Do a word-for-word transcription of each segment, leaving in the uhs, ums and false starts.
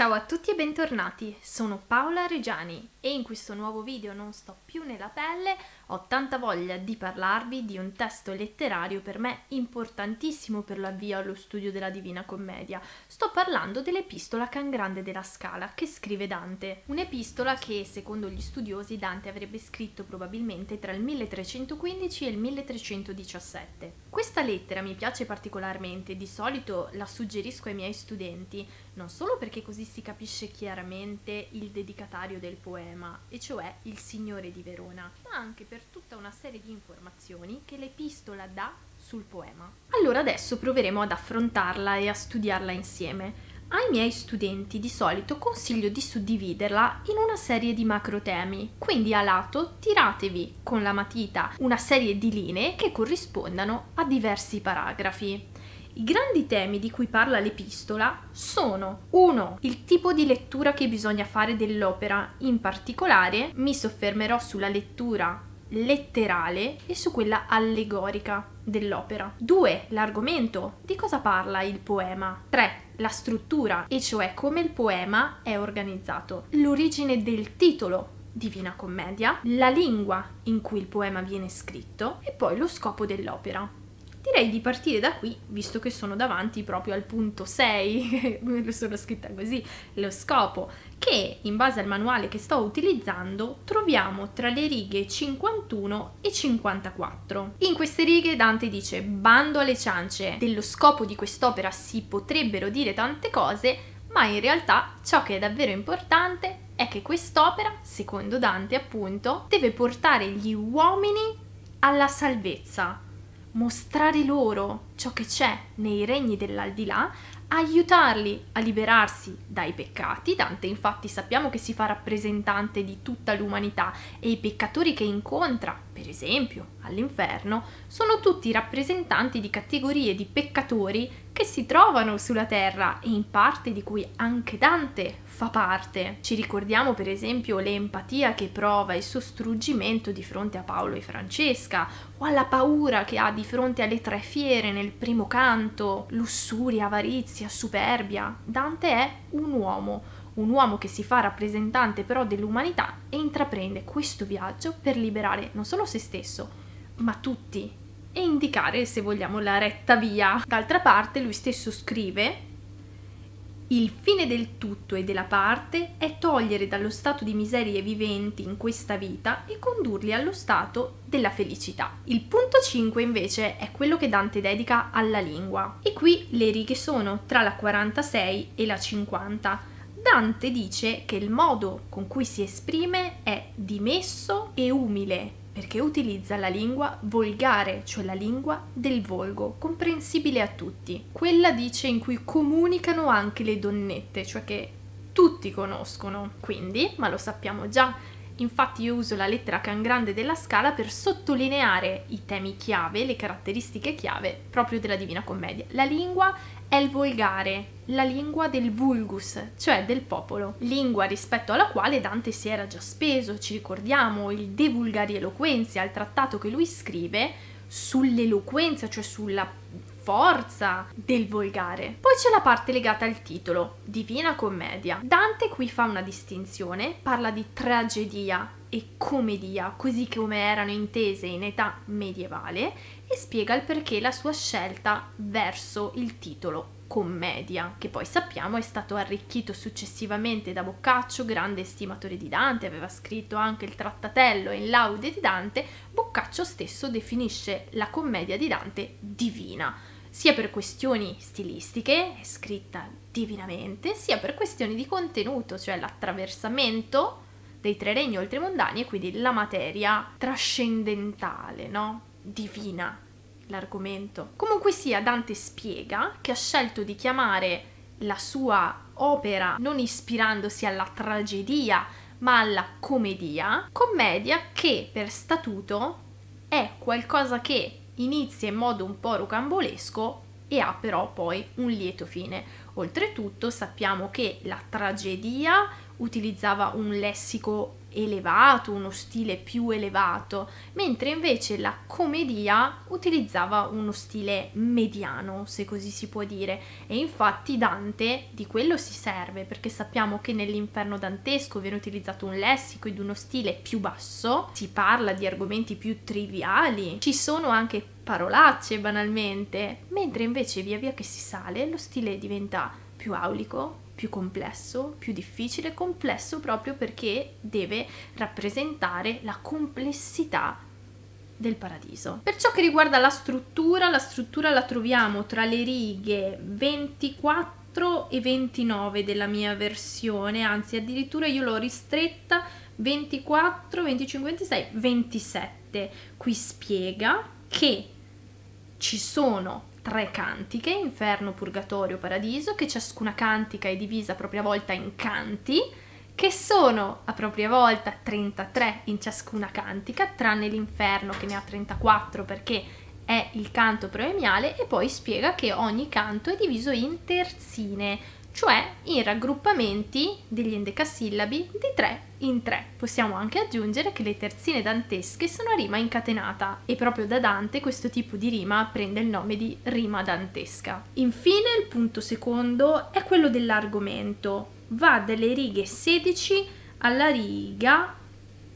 Ciao a tutti e bentornati, sono Paola Reggiani e in questo nuovo video Non sto più nella pelle, ho tanta voglia di parlarvi di un testo letterario per me importantissimo per l'avvio allo studio della Divina Commedia. Sto parlando dell'epistola Cangrande della Scala che scrive Dante, un'epistola che secondo gli studiosi Dante avrebbe scritto probabilmente tra il milletrecentoquindici e il milletrecentodiciassette. Questa lettera mi piace particolarmente, di solito la suggerisco ai miei studenti, non solo perché così si capisce chiaramente il dedicatario del poema, e cioè il signore di Verona, ma anche per tutta una serie di informazioni che l'epistola dà sul poema. Allora adesso proveremo ad affrontarla e a studiarla insieme. Ai miei studenti di solito consiglio di suddividerla in una serie di macrotemi, quindi a lato tiratevi con la matita una serie di linee che corrispondano a diversi paragrafi. I grandi temi di cui parla l'epistola sono uno Il tipo di lettura che bisogna fare dell'opera, in particolare mi soffermerò sulla lettura letterale e su quella allegorica dell'opera. due L'argomento, di cosa parla il poema. tre La struttura, e cioè come il poema è organizzato. L'origine del titolo Divina Commedia, la lingua in cui il poema viene scritto e poi lo scopo dell'opera. Direi di partire da qui, visto che sono davanti proprio al punto sei, lo sono scritta così, lo scopo, che in base al manuale che sto utilizzando troviamo tra le righe cinquantuno e cinquantaquattro. In queste righe Dante dice: bando alle ciance, dello scopo di quest'opera si potrebbero dire tante cose, ma in realtà ciò che è davvero importante è che quest'opera, secondo Dante appunto, deve portare gli uomini alla salvezza, mostrare loro ciò che c'è nei regni dell'aldilà, aiutarli a liberarsi dai peccati. Dante infatti sappiamo che si fa rappresentante di tutta l'umanità e i peccatori che incontra, per esempio all'inferno, sono tutti rappresentanti di categorie di peccatori che si trovano sulla terra e in parte di cui anche Dante fa parte. Ci ricordiamo per esempio l'empatia che prova, il suo struggimento di fronte a Paolo e Francesca, o alla paura che ha di fronte alle tre fiere nel primo canto, lussuria, avarizia, superbia. Dante è un uomo, un uomo che si fa rappresentante però dell'umanità e intraprende questo viaggio per liberare non solo se stesso, ma tutti, e indicare, se vogliamo, la retta via. D'altra parte lui stesso scrive: il fine del tutto e della parte è togliere dallo stato di miserie viventi in questa vita e condurli allo stato della felicità. Il punto cinque invece è quello che Dante dedica alla lingua, e qui le righe sono tra la quarantasei e la cinquanta. Dante dice che il modo con cui si esprime è dimesso e umile, perché utilizza la lingua volgare, cioè la lingua del volgo, comprensibile a tutti. Quella, dice, in cui comunicano anche le donnette, cioè che tutti conoscono. Quindi, ma lo sappiamo già, infatti io uso la lettera Cangrande della Scala per sottolineare i temi chiave, le caratteristiche chiave proprio della Divina Commedia. La lingua è il volgare, la lingua del vulgus, cioè del popolo, lingua rispetto alla quale Dante si era già speso. Ci ricordiamo il De Vulgari Eloquentia, il trattato che lui scrive sull'eloquenza, cioè sulla forza del volgare. Poi c'è la parte legata al titolo, Divina Commedia. Dante qui fa una distinzione, parla di tragedia e commedia, così come erano intese in età medievale, e spiega il perché la sua scelta verso il titolo commedia, che poi sappiamo è stato arricchito successivamente da Boccaccio, grande estimatore di Dante, aveva scritto anche il trattatello in laude di Dante. Boccaccio stesso definisce la commedia di Dante divina, sia per questioni stilistiche, è scritta divinamente, sia per questioni di contenuto, cioè l'attraversamento dei tre regni oltremondani e quindi la materia trascendentale, no? Divina, l'argomento. Comunque sia, Dante spiega che ha scelto di chiamare la sua opera, non ispirandosi alla tragedia ma alla commedia, commedia che per statuto è qualcosa che inizia in modo un po' rocambolesco e ha però poi un lieto fine. Oltretutto sappiamo che la tragedia utilizzava un lessico elevato, uno stile più elevato, mentre invece la commedia utilizzava uno stile mediano, se così si può dire, e infatti Dante di quello si serve, perché sappiamo che nell'Inferno dantesco viene utilizzato un lessico ed uno stile più basso, si parla di argomenti più triviali, ci sono anche parolacce banalmente, mentre invece via via che si sale lo stile diventa più aulico, più complesso, più difficile, complesso proprio perché deve rappresentare la complessità del paradiso. Per ciò che riguarda la struttura, la struttura la troviamo tra le righe ventiquattro e ventinove della mia versione, anzi addirittura io l'ho ristretta ventiquattro, venticinque, ventisei, ventisette. Qui spiega che ci sono tre cantiche, inferno, purgatorio, paradiso, che ciascuna cantica è divisa a propria volta in canti, che sono a propria volta trentatré in ciascuna cantica, tranne l'inferno che ne ha trentaquattro perché è il canto proemiale, e poi spiega che ogni canto è diviso in terzine, cioè in raggruppamenti degli endecasillabi di tre in tre. Possiamo anche aggiungere che le terzine dantesche sono a rima incatenata e proprio da Dante questo tipo di rima prende il nome di rima dantesca. Infine il punto secondo è quello dell'argomento, va dalle righe sedici alla riga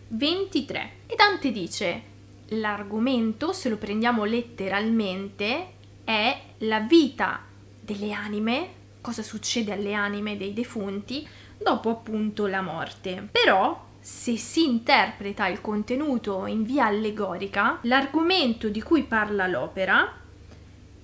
ventitré e Dante dice l'argomento, se lo prendiamo letteralmente, è la vita delle anime, cosa succede alle anime dei defunti dopo appunto la morte. Però se si interpreta il contenuto in via allegorica, l'argomento di cui parla l'opera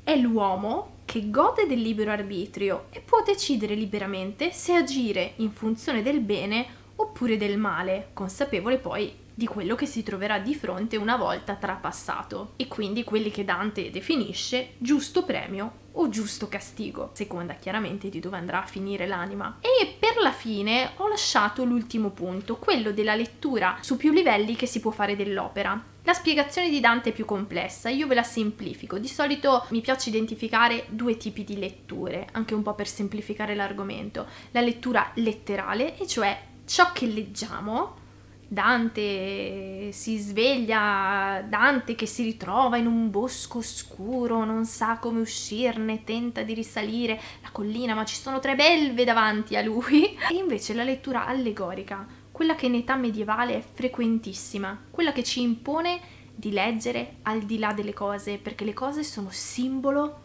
è l'uomo che gode del libero arbitrio e può decidere liberamente se agire in funzione del bene oppure del male, consapevole poi di quello che si troverà di fronte una volta trapassato, e quindi quelli che Dante definisce giusto premio o giusto castigo, seconda chiaramente di dove andrà a finire l'anima. E per la fine ho lasciato l'ultimo punto, quello della lettura su più livelli che si può fare dell'opera. La spiegazione di Dante è più complessa, io ve la semplifico, di solito mi piace identificare due tipi di letture, anche un po' per semplificare l'argomento, la lettura letterale, e cioè ciò che leggiamo, Dante si sveglia, Dante che si ritrova in un bosco oscuro, non sa come uscirne, tenta di risalire la collina ma ci sono tre belve davanti a lui. E invece la lettura allegorica, quella che in età medievale è frequentissima, quella che ci impone di leggere al di là delle cose, perché le cose sono simbolo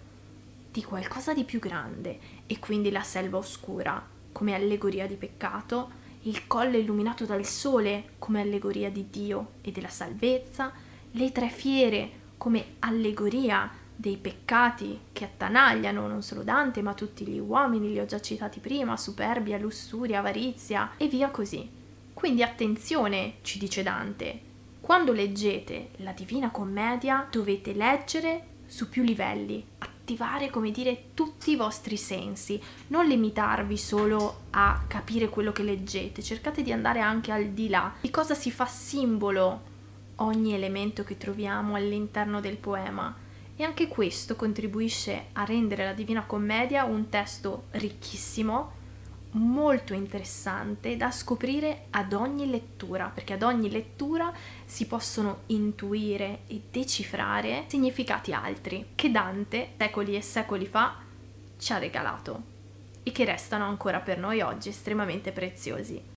di qualcosa di più grande, e quindi la selva oscura come allegoria di peccato, il colle illuminato dal sole come allegoria di Dio e della salvezza, le tre fiere come allegoria dei peccati che attanagliano non solo Dante ma tutti gli uomini, li ho già citati prima, superbia, lussuria, avarizia e via così. Quindi attenzione, ci dice Dante, quando leggete la Divina Commedia dovete leggere su più livelli, attivare, come dire, tutti i vostri sensi, non limitarvi solo a capire quello che leggete, cercate di andare anche al di là di cosa si fa simbolo ogni elemento che troviamo all'interno del poema, e anche questo contribuisce a rendere la Divina Commedia un testo ricchissimo, molto interessante, da scoprire ad ogni lettura, perché ad ogni lettura si possono intuire e decifrare significati altri che Dante secoli e secoli fa ci ha regalato e che restano ancora per noi oggi estremamente preziosi.